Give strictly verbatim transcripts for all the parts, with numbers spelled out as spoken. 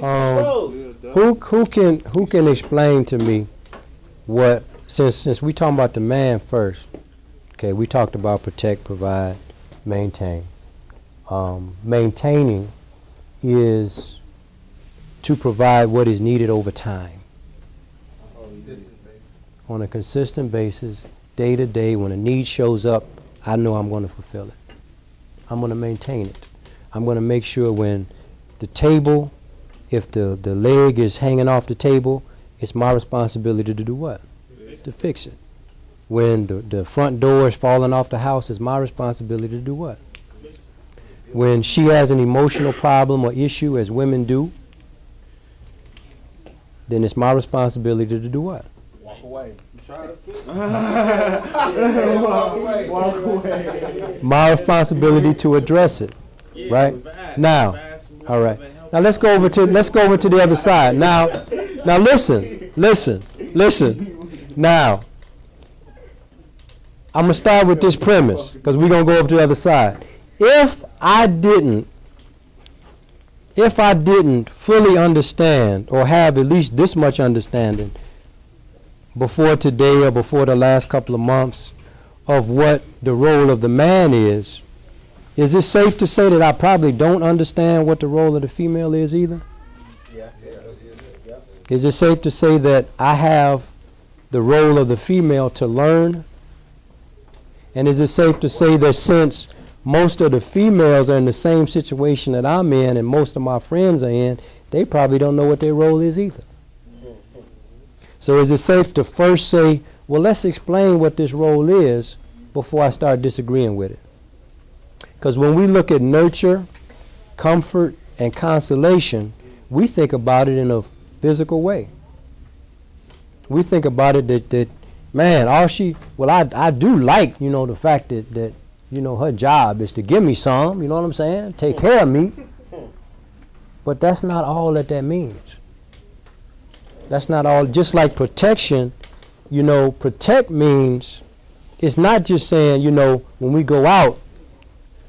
Um, who who can who can explain to me what, since since we talking about the man first, okay? We talked about protect, provide, maintain. Um, maintaining is to provide what is needed over time, on a consistent basis, day to day. When a need shows up, I know I'm going to fulfill it. I'm going to maintain it. I'm going to make sure when the table, if the, the leg is hanging off the table, it's my responsibility to do what? To fix it. When the, the front door is falling off the house, it's my responsibility to do what? When she has an emotional problem or issue, as women do, then it's my responsibility to do what? Walk away. Walk away. Walk away. My responsibility to address it, right? Now, all right. Now let's go over to let's go over to the other side. Now, now listen, listen, listen. Now, I'm gonna start with this premise because we're gonna go over to the other side. If I didn't, if I didn't fully understand or have at least this much understanding before today or before the last couple of months of what the role of the man is, is it safe to say that I probably don't understand what the role of the female is either? Yeah. Is it safe to say that I have the role of the female to learn? And is it safe to say that since most of the females are in the same situation that I'm in and most of my friends are in, they probably don't know what their role is either? So is it safe to first say, well, let's explain what this role is before I start disagreeing with it? Because when we look at nurture, comfort, and consolation, we think about it in a physical way. We think about it that, that man, all she, well, I, I do like, you know, the fact that, that, you know, her job is to give me some, you know what I'm saying? Take care of me. But that's not all that that means. That's not all. Just like protection, you know, protect means, it's not just saying, you know, when we go out,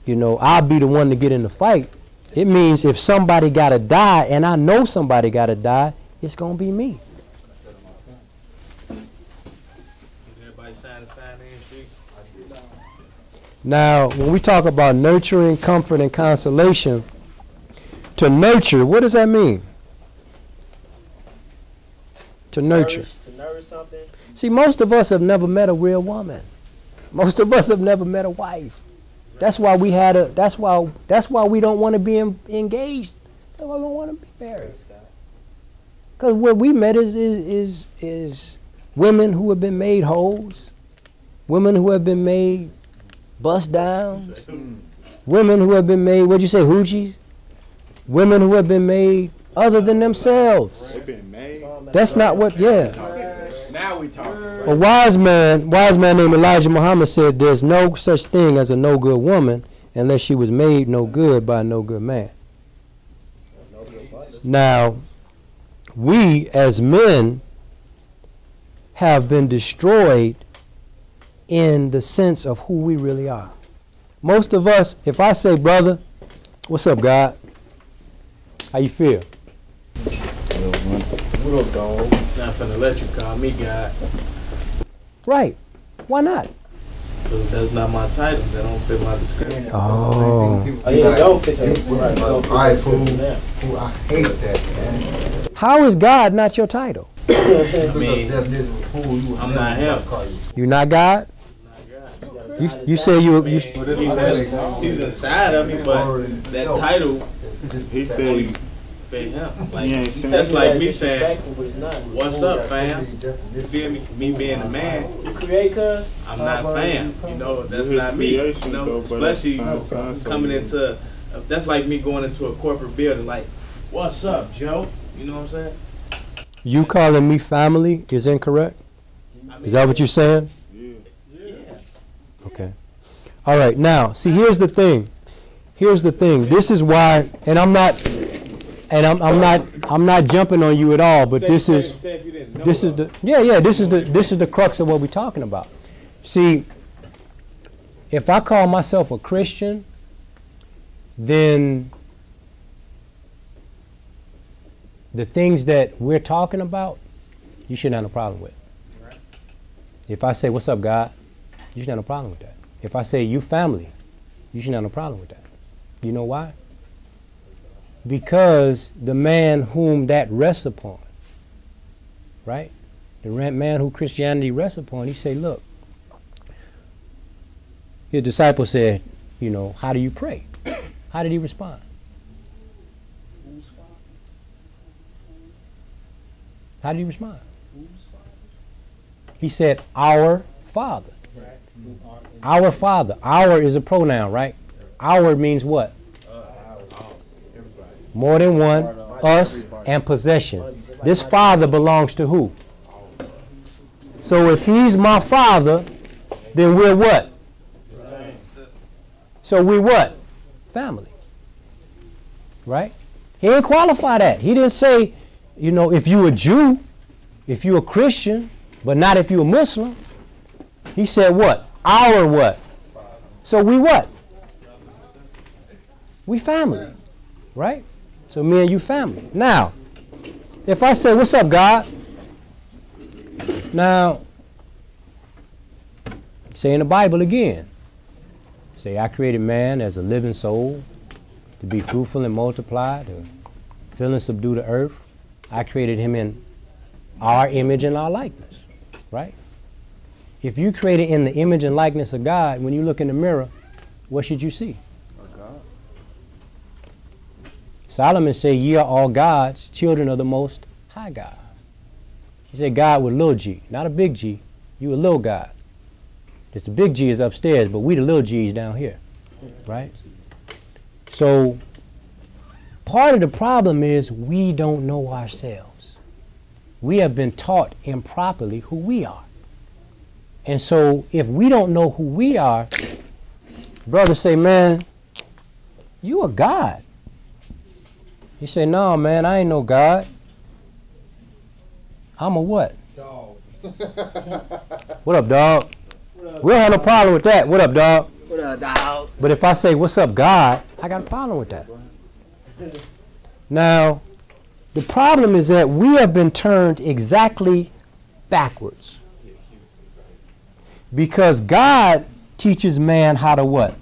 you know, I'll be the one to get in the fight. It means if somebody got to die, and I know somebody got to die, it's going to be me. Now, when we talk about nurturing, comfort, and consolation, to nurture, what does that mean? To nurture. To nourish something. See, most of us have never met a real woman. Most of us have never met a wife. That's why we had a. That's why. That's why we don't want to be in, engaged. That's why we don't want to be married. Because what we met is is is is women who have been made hoes, women who have been made bust downs, women who have been made. What'd you say, hoochies? Women who have been made other than themselves. They've been made. That's not what. Yeah. Now we talking. A wise man, wise man named Elijah Muhammad said, there's no such thing as a no good woman unless she was made no good by a no good man. Now, we as men have been destroyed in the sense of who we really are. Most of us, if I say, brother, what's up, God? How you feel? What up, dog? Not finna let you call me God. Right. Why not? Because that's not my title. That don't fit my description. Oh. Oh, yeah, don't fit that. I fool. I hate that, man. How is God not your title? I mean, I'm not him. You're not God? I'm not God. You, you say you... you he's, he's inside of me, but that title... He said... Him. Like, yeah, that's like me saying, what's up, fam? You feel me? Me being a man, I'm not fam. You know, that's not me. You know, especially coming into, uh, that's like me going into a corporate building, like, what's up, Joe? You know what I'm saying? You calling me family is incorrect? Is that what you're saying? Yeah. Okay. All right, now, see, here's the thing. Here's the thing. This is why, and I'm not... And I'm, I'm not I'm not jumping on you at all, but say, this say, is say if you didn't know this is the yeah yeah this is the this is the crux of what we're talking about. See, if I call myself a Christian, then the things that we're talking about, you shouldn't have no problem with. Right. If I say, "What's up, God?" you shouldn't have no problem with that. If I say, "You family," you shouldn't have no problem with that. You know why? Because the man whom that rests upon, right? The man who Christianity rests upon, he say, look, his disciple said, you know, how do you pray? How did he respond? How did he respond? He said, our Father. Our Father. Our is a pronoun, right? Our means what? More than one, us, and possession. This Father belongs to who? So if he's my Father, then we're what? So we what? Family. Right? He didn't qualify that. He didn't say, you know, if you a Jew, if you a Christian, but not if you a Muslim. He said what? Our what? So we what? We family. Right? So me and you family. Now, if I say, what's up, God? Now, say in the Bible again. Say, I created man as a living soul to be fruitful and multiply, to fill and subdue the earth. I created him in our image and our likeness. Right? If you created in the image and likeness of God, when you look in the mirror, what should you see? Solomon said, ye are all gods, children of the Most High God. He said God with little g, not a big G. You a little God. Just the big G is upstairs, but we the little G's down here, right? So part of the problem is we don't know ourselves. We have been taught improperly who we are. And so if we don't know who we are, brothers say, man, you a God. You say, no, man, I ain't no God. I'm a what? Dog. What up, dog? What up, we don't have no problem with that. What up, dog? What up, dog? But if I say, what's up, God, I got a problem with that. Now, the problem is that we have been turned exactly backwards. Because God teaches man how to what?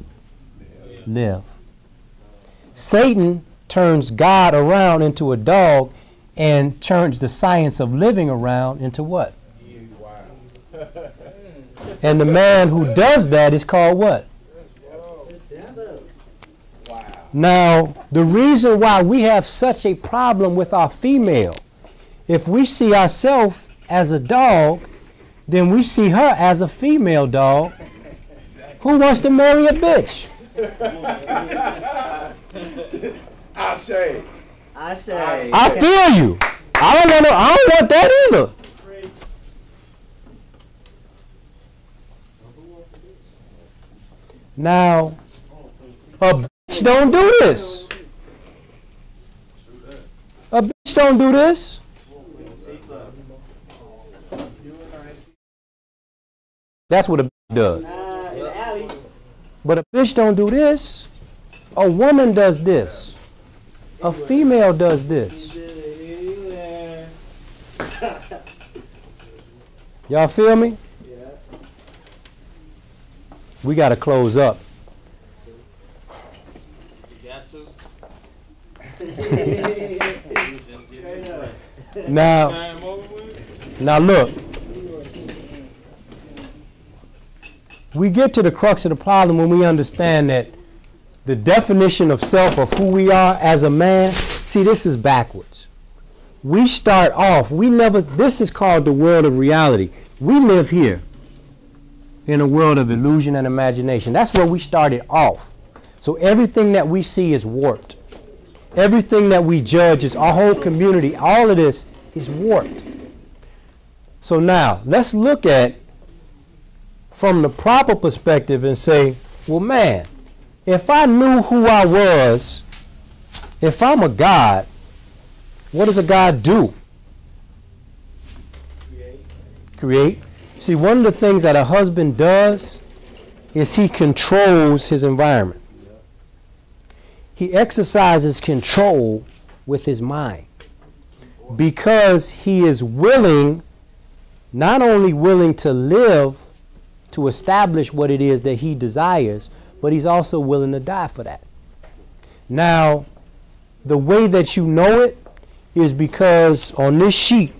Live. Live. Satan turns God around into a dog and turns the science of living around into what? And the man who does that is called what? Now, the reason why we have such a problem with our female, if we see ourselves as a dog, then we see her as a female dog who wants to marry a bitch. I say, I say, I feel you. I don't want to, I don't want that either. Now, a bitch don't do this. A bitch don't do this. That's what a bitch does. But a bitch don't do this. A woman does this. A female does this. Y'all feel me? We got to close up. now, now look. We get to the crux of the problem when we understand that the definition of self, of who we are as a man, see, this is backwards. We start off, we never, this is called the world of reality. We live here in a world of illusion and imagination. That's where we started off. So everything that we see is warped. Everything that we judge is our whole community. All of this is warped. So now, let's look at from the proper perspective and say, well, man, if I knew who I was, if I'm a God, What does a God do? Create. Create. See, one of the things that a husband does is he controls his environment. He exercises control with his mind because he is willing, not only willing to live to establish what it is that he desires, but he's also willing to die for that. Now, the way that you know it is because on this sheet,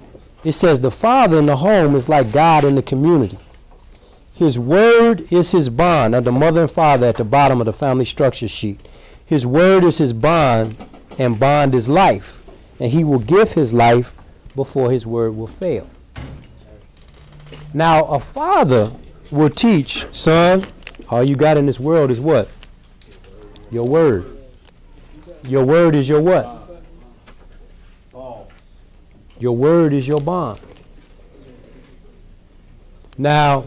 it says the father in the home is like God in the community. His word is his bond. Now, the mother and father at the bottom of the family structure sheet. His word is his bond, and bond is life. And he will give his life before his word will fail. Now, a father will teach, son, all you got in this world is what? Your word. Your word is your what? Your word is your bond. Now,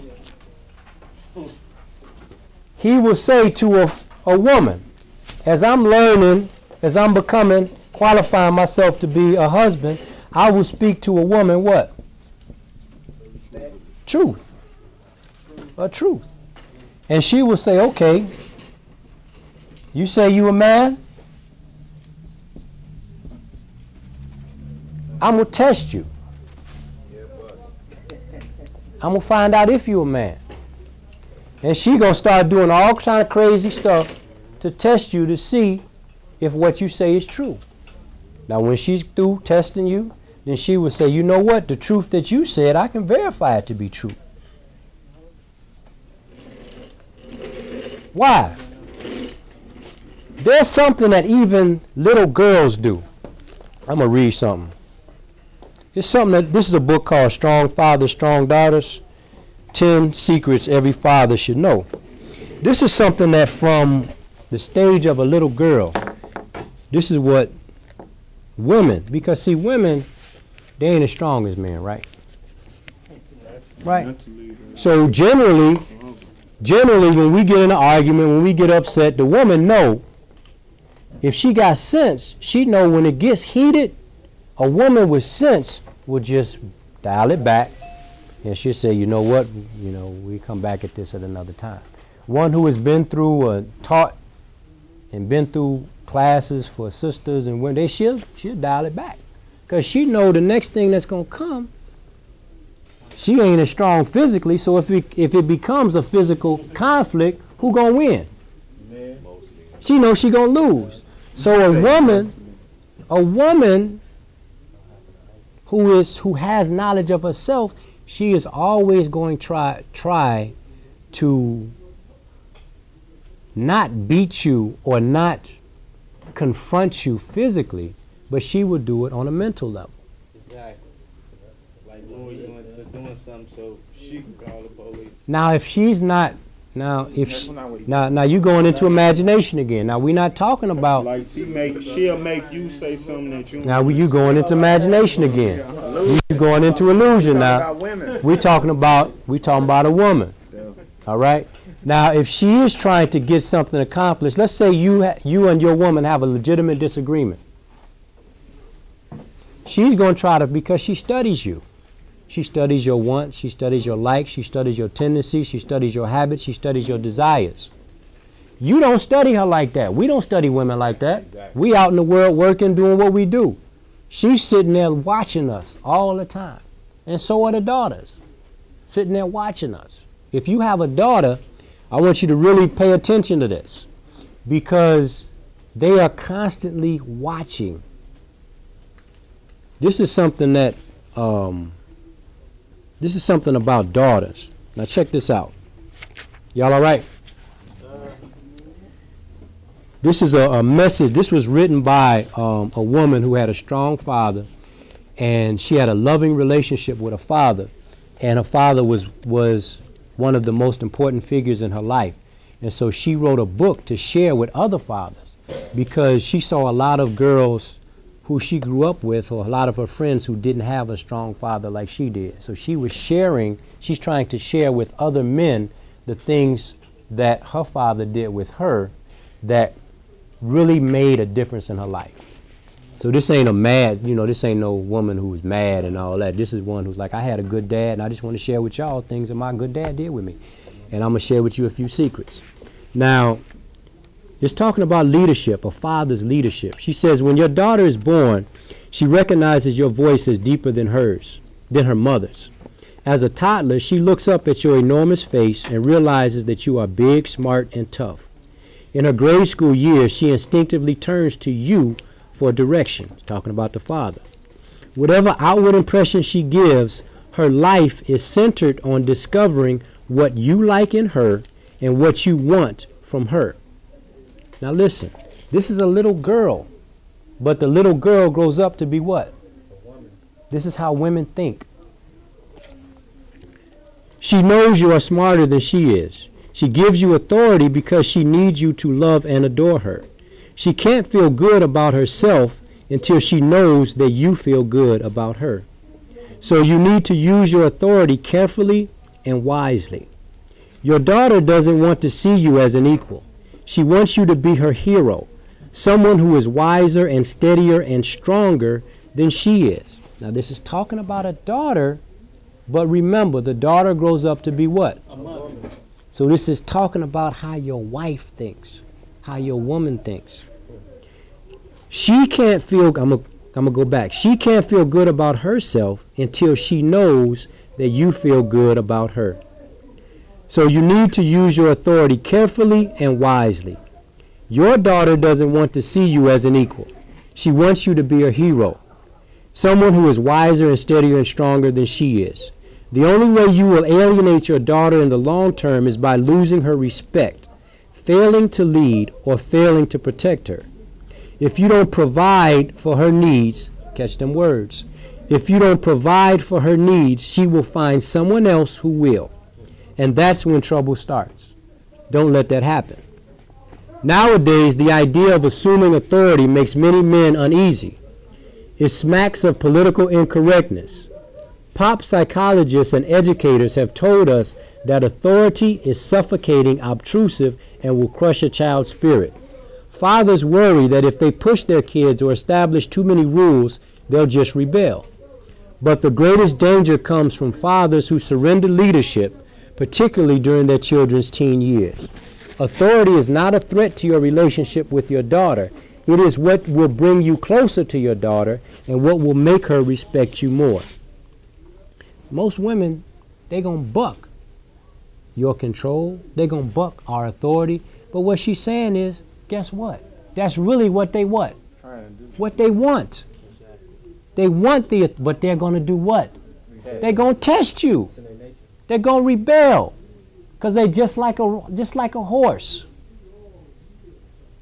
he will say to a, a woman, as I'm learning, as I'm becoming, qualifying myself to be a husband, I will speak to a woman what? Truth. A truth. And she will say, okay, you say you a man? I'm going to test you. I'm going to find out if you a man. And she going to start doing all kind of crazy stuff to test you to see if what you say is true. Now, when she's through testing you, then she will say, you know what? The truth that you said, I can verify it to be true. Why? There's something that even little girls do. I'm going to read something. It's something that, this is a book called Strong Fathers, Strong Daughters, ten Secrets Every Father Should Know. This is something that from the stage of a little girl, this is what women, because see women, they ain't as strong as men, right? Right. So generally, generally when we get in an argument, when we get upset, the woman know. If she got sense, she know when it gets heated, a woman with sense will just dial it back and she'll say, you know what, you know, we come back at this at another time. One who has been through or taught and been through classes for sisters and women, they, she'll, she'll dial it back. Because she know the next thing that's going to come, she ain't as strong physically, so if it, if it becomes a physical conflict, who going to win? She knows she gonna lose. So a woman, a woman who is who has knowledge of herself, she is always going to try try to not beat you or not confront you physically, but she will do it on a mental level. Exactly. Like Lord, you went to doing something so she can call the police. Now if she's not Now, if she, now, now you're going into imagination again. Now, we're not talking about. Like she make, she'll make you say something that you. Now, you're going into imagination again. You're going into illusion now. We're talking about, we're talking about a woman. All right. Now, if she is trying to get something accomplished, let's say you, ha you and your woman have a legitimate disagreement. She's going to try to, because she studies you. She studies your wants, she studies your likes, she studies your tendencies, she studies your habits, she studies your desires. You don't study her like that. We don't study women like that. Exactly. We out in the world working, doing what we do. She's sitting there watching us all the time. And so are the daughters, sitting there watching us. If you have a daughter, I want you to really pay attention to this because they are constantly watching. This is something that... Um, This is something about daughters. Now check this out. Y'all all right? This is a, a message. This was written by um, a woman who had a strong father, and she had a loving relationship with her father, and her father was, was one of the most important figures in her life. And so she wrote a book to share with other fathers because she saw a lot of girls who she grew up with, or a lot of her friends who didn't have a strong father like she did. So she was sharing, she's trying to share with other men the things that her father did with her that really made a difference in her life. So this ain't a mad, you know, this ain't no woman who's mad and all that. This is one who's like, I had a good dad, and I just want to share with y'all things that my good dad did with me. And I'm going to share with you a few secrets. Now, it's talking about leadership, a father's leadership. She says, when your daughter is born, she recognizes your voice as deeper than hers, than her mother's. As a toddler, she looks up at your enormous face and realizes that you are big, smart, and tough. In her grade school years, she instinctively turns to you for direction, talking about the father. Whatever outward impression she gives, her life is centered on discovering what you like in her and what you want from her. Now listen, this is a little girl, but the little girl grows up to be what? A woman. This is how women think. She knows you are smarter than she is. She gives you authority because she needs you to love and adore her. She can't feel good about herself until she knows that you feel good about her. So you need to use your authority carefully and wisely. Your daughter doesn't want to see you as an equal. She wants you to be her hero, someone who is wiser and steadier and stronger than she is. Now this is talking about a daughter, but remember, the daughter grows up to be what? A mother. So this is talking about how your wife thinks, how your woman thinks. She can't feel, I'm gonna, I'm gonna go back. She can't feel good about herself until she knows that you feel good about her. So you need to use your authority carefully and wisely. Your daughter doesn't want to see you as an equal. She wants you to be a hero, someone who is wiser and steadier and stronger than she is. The only way you will alienate your daughter in the long term is by losing her respect, failing to lead, or failing to protect her. If you don't provide for her needs, catch them words, if you don't provide for her needs, she will find someone else who will. And that's when trouble starts. Don't let that happen. Nowadays, the idea of assuming authority makes many men uneasy. It smacks of political incorrectness. Pop psychologists and educators have told us that authority is suffocating, obtrusive, and will crush a child's spirit. Fathers worry that if they push their kids or establish too many rules, they'll just rebel. But the greatest danger comes from fathers who surrender leadership, particularly during their children's teen years. Authority is not a threat to your relationship with your daughter. It is what will bring you closer to your daughter and what will make her respect you more. Most women, they're going to buck your control. They're going to buck our authority. But what she's saying is, guess what? That's really what they what? What they want. They want the, but they're going to do what? Test. They're going to test you. They're going to rebel because they're just like, a, just like a horse.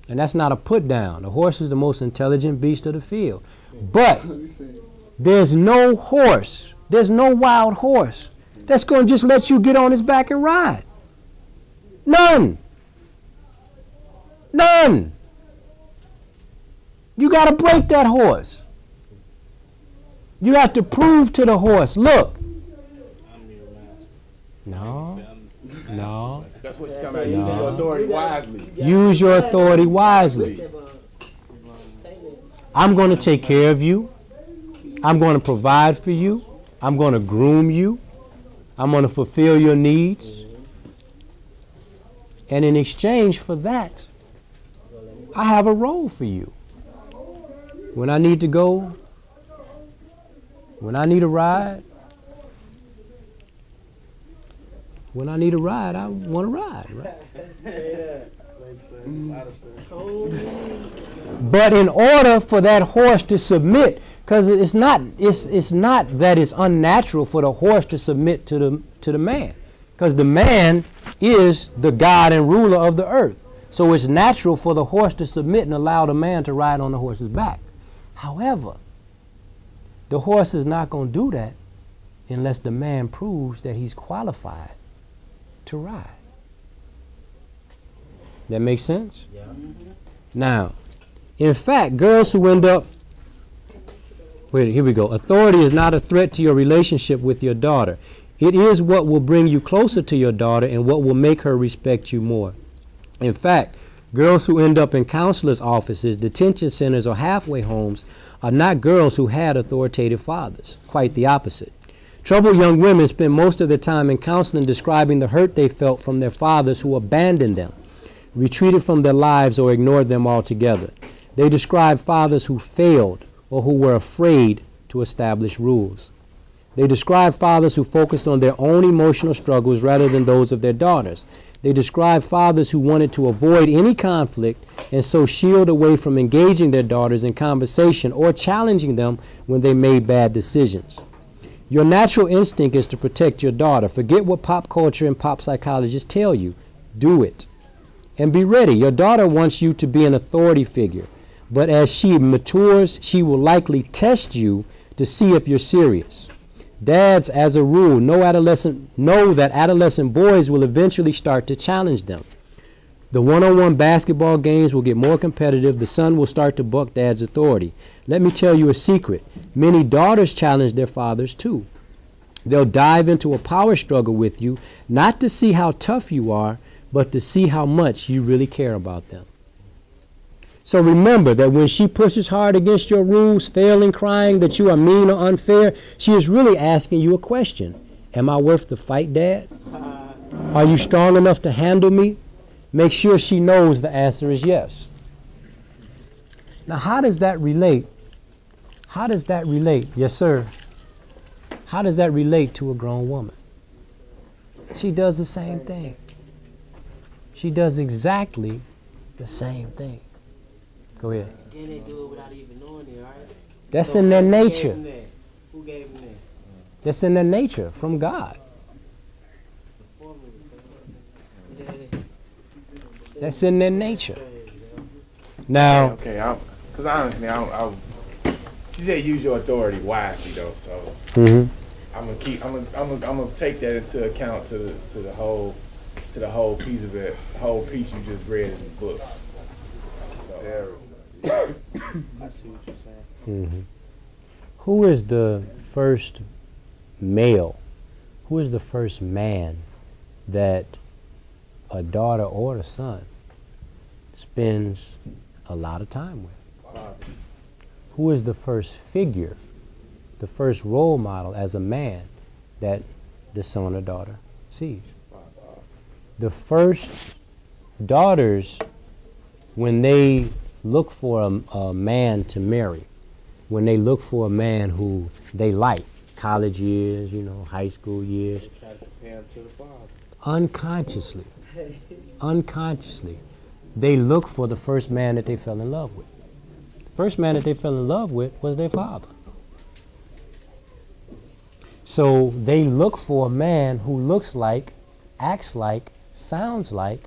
And that's not a put down. The horse is the most intelligent beast of the field. But there's no horse, there's no wild horse that's going to just let you get on his back and ride. None. None. You got to break that horse. You have to prove to the horse, look. No, no. That's what she's talking about. Use your authority wisely. Use your authority wisely. I'm going to take care of you. I'm going to provide for you. I'm going to groom you. I'm going to fulfill your needs. And in exchange for that, I have a role for you. When I need to go, when I need a ride, when I need a ride, I want to ride, right? Yeah, makes sense. A lot of sense. But in order for that horse to submit, because it's not, it's, it's not that it's unnatural for the horse to submit to the, to the man, because the man is the God and ruler of the earth. So it's natural for the horse to submit and allow the man to ride on the horse's back. However, the horse is not going to do that unless the man proves that he's qualified to ride. That makes sense? Yeah. Mm-hmm. Now, in fact, girls who end up, wait, here we go. Authority is not a threat to your relationship with your daughter. It is what will bring you closer to your daughter and what will make her respect you more. In fact, Girls who end up in counselors' offices, detention centers, or halfway homes are not girls who had authoritative fathers. Quite the opposite. Troubled young women spend most of their time in counseling describing the hurt they felt from their fathers who abandoned them, retreated from their lives, or ignored them altogether. They describe fathers who failed or who were afraid to establish rules. They describe fathers who focused on their own emotional struggles rather than those of their daughters. They describe fathers who wanted to avoid any conflict and so shield away from engaging their daughters in conversation or challenging them when they made bad decisions. Your natural instinct is to protect your daughter. Forget what pop culture and pop psychologists tell you. Do it. And be ready. Your daughter wants you to be an authority figure, but as she matures, she will likely test you to see if you're serious. Dads, as a rule, know, adolescent, know that adolescent boys will eventually start to challenge them. The one-on-one basketball games will get more competitive. The son will start to buck dad's authority. Let me tell you a secret. Many daughters challenge their fathers, too. They'll dive into a power struggle with you, not to see how tough you are, but to see how much you really care about them. So remember that when she pushes hard against your rules, failing, crying that you are mean or unfair, she is really asking you a question. Am I worth the fight, Dad? Are you strong enough to handle me? Make sure she knows the answer is yes. Now, how does that relate? How does that relate? Yes, sir. How does that relate to a grown woman? She does the same thing. She does exactly the same thing. Go ahead. Again, they do it without even knowing it, right? That's so in their nature. Gave that? Who gave them that? That's in their nature, from God. That's in their nature. Now, okay, because okay, honestly, I, I, I, she said use your authority wisely, though. So mm-hmm. I'm gonna keep. I'm gonna, I'm gonna. I'm gonna take that into account to the, to the whole to the whole piece of it. The whole piece you just read in the book. So. Mm-hmm. Who is the first male? Who is the first man that a daughter or a son spends a lot of time with? Wow. Who is the first figure, the first role model as a man that the son or daughter sees? Wow. The first daughters, when they look for a, a man to marry, when they look for a man who they like, college years, you know, high school years, they try to compare him to the father. Unconsciously, unconsciously, they look for the first man that they fell in love with. The first man that they fell in love with was their father. So they look for a man who looks like, acts like, sounds like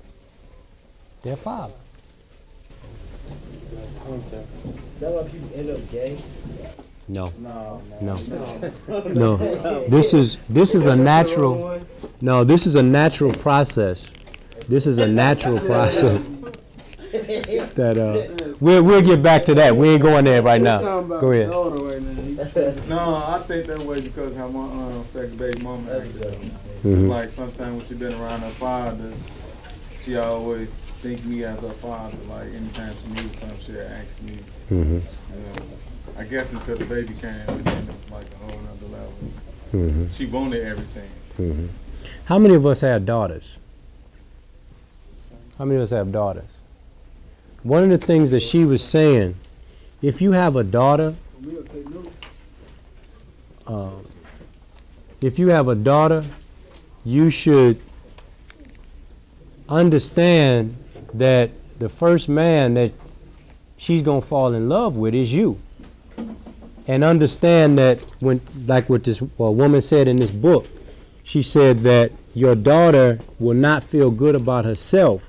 their father. Is that why people end up gay? No. No. No. No. No. This is this is a natural. No, this is a natural process. This is a natural process. That uh, we'll we'll get back to that. We ain't going there right now. Go ahead. No, I think that way because how my um, sex-based mom acted. Mm-hmm. Like sometimes when she been around her father, she always. Think me as her father, like anytime she needed something, she'd ask me. Mm-hmm. um, I guess until the baby came, and then it was like a whole other level. Mm-hmm. She wanted everything. Mm-hmm. How many of us have daughters? How many of us have daughters? One of the things that she was saying, if you have a daughter, um, if you have a daughter, you should understand that the first man that she's gonna fall in love with is you, and understand that when, like what this well, woman said in this book, she said that your daughter will not feel good about herself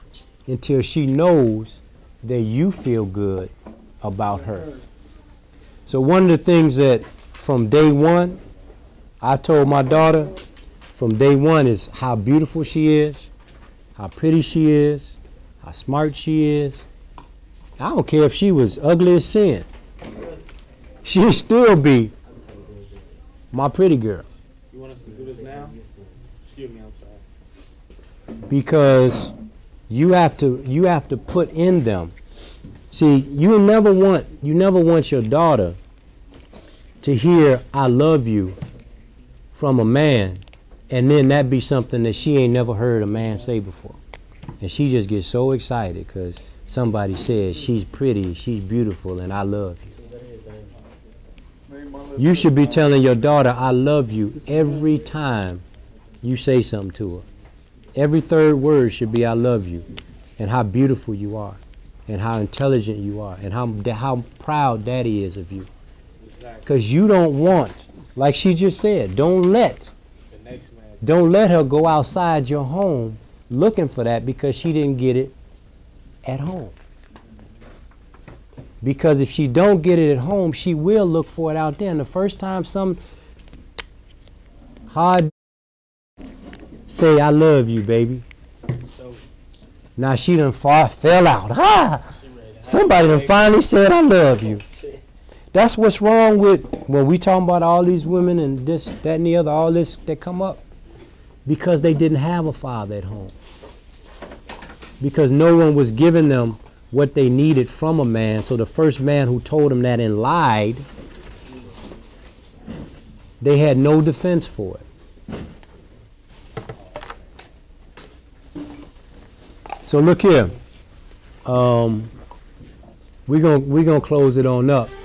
until she knows that you feel good about her. So one of the things that from day one I told my daughter from day one is how beautiful she is, how pretty she is, how smart she is. I don't care if she was ugly as sin. She'd still be my pretty girl. You want us to do this now? Excuse me, I'm sorry. Because You have to you have to put in them. See, you never want you never want your daughter to hear "I love you" from a man, and then that be something that she ain't never heard a man say before, and she just gets so excited because somebody says she's pretty, she's beautiful, and I love you. You should be telling your daughter "I love you" every time you say something to her. Every third word should be "I love you," and how beautiful you are, and how intelligent you are, and how how proud Daddy is of you. Because you don't want, like she just said, don't let don't let her go outside your home looking for that, because she didn't get it at home. Because if she don't get it at home, she will look for it out there. And the first time some hard say, "I love you, baby," so now she done far, fell out. Ah! Somebody done finally said, "I love you." That's what's wrong with, well, we talking about all these women and this, that, and the other, all this that come up, because they didn't have a father at home. Because no one was giving them what they needed from a man. So the first man who told them that and lied, they had no defense for it. So look here, um, we're gonna we're gonna close it on up.